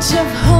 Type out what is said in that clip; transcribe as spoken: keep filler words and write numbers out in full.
of hope.